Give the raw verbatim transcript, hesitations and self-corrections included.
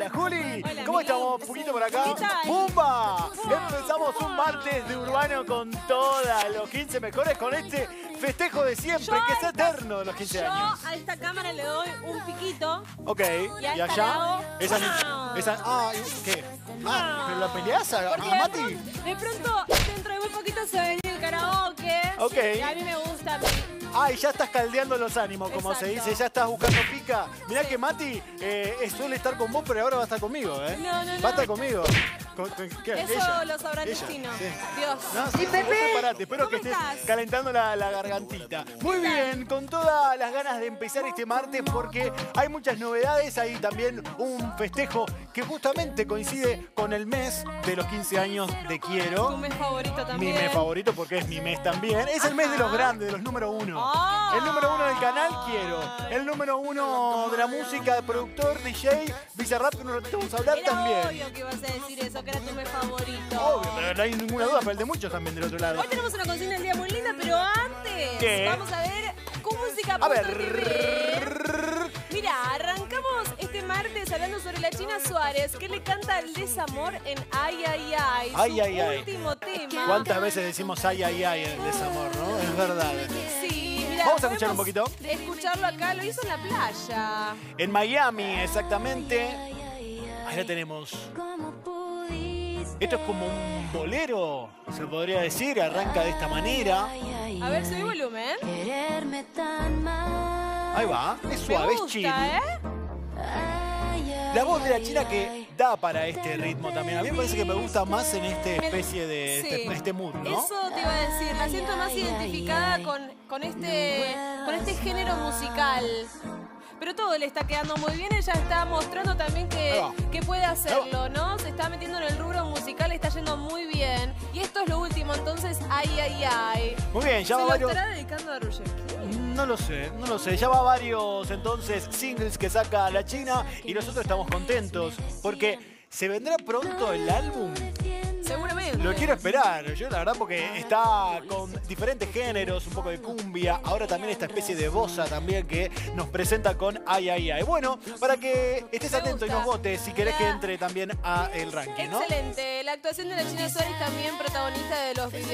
Hola, Juli. Hola, ¿cómo estamos? Poquito por acá. ¡Pumba! Empezamos un martes de Urbano con toda. Los quince mejores con este festejo de siempre, yo que es eterno, los quince años. Yo a esta cámara le doy un piquito. Ok. ¿Y, y allá? Esa, ¡ah! Esa, ah, ¿qué? Ah, ¿pero la peleás a, a Mati? De pronto, de pronto, dentro de muy poquito se va a venir el karaoke. Ok. Y a mí me gusta. Ay, ya estás caldeando los ánimos, como exacto se dice, ya estás buscando pica. Mirá sí que Mati eh, suele estar con vos, pero ahora va a estar conmigo, ¿eh? No, no, no. Va a estar conmigo. Con, con, ¿qué? Eso ella, lo sabrá el destino. Sí. Dios. No, y Pepe, parate, espero que estés estás? calentando la, la gargantita. Muy bien, con todas las ganas de empezar este martes porque hay muchas novedades. Hay también un festejo que justamente coincide con el mes de los quince años de Quiero. Tu mes favorito también. Mi mes favorito porque es mi mes también. Es el mes de los grandes, de los número uno. Oh. El número uno del canal, Quiero. El número uno de la música, de productor, D J, Villa Rap, que un ratito vamos a hablar era también. Obvio que ibas a decir eso, que era tu mes favorito. Obvio, pero no hay ninguna duda, pero el de muchos también del otro lado. Hoy tenemos una consigna del día muy linda, pero antes ¿qué? Vamos a ver comusica punto t v. Mira, arrancamos este martes hablando sobre la China Suárez, que le canta el desamor en Ay, ay, ay. Ay, su ay, ay. Último tema. ¿Cuántas veces decimos ay, ay, ay en el desamor, no? Es verdad. Sí. Vamos a escuchar un poquito. Escucharlo acá, lo hizo en la playa. En Miami, exactamente. Ahí la tenemos. Esto es como un bolero, se podría decir. Arranca de esta manera. A ver, subí volumen. Ahí va. Es suave, es chill. La voz de la China que da para este ritmo también. A mí me parece que me gusta más en esta especie de sí, este, este mood, ¿no? Eso te iba a decir. La siento más identificada con, con, este, con este género musical. Pero todo le está quedando muy bien. Ella está mostrando también que, que puede hacerlo, ¿no? Se está metiendo en el rubro musical, está yendo muy bien. Y esto es lo último, entonces, ay, ay, ay. Muy bien, ya va varios... ¿Se lo estará dedicando a Rujek? No lo sé, no lo sé. Ya va varios, entonces, singles que saca la China. Y nosotros estamos contentos porque se vendrá pronto el álbum. Seguramente. Lo quiero esperar, yo la verdad, porque está con diferentes géneros, un poco de cumbia, ahora también esta especie de bossa también que nos presenta con Ay, ay, ay. Bueno, para que estés me atento gusta y nos votes si querés que entre también a el ranking, ¿no? Excelente, la actuación de la China Suárez también protagonista de los videos.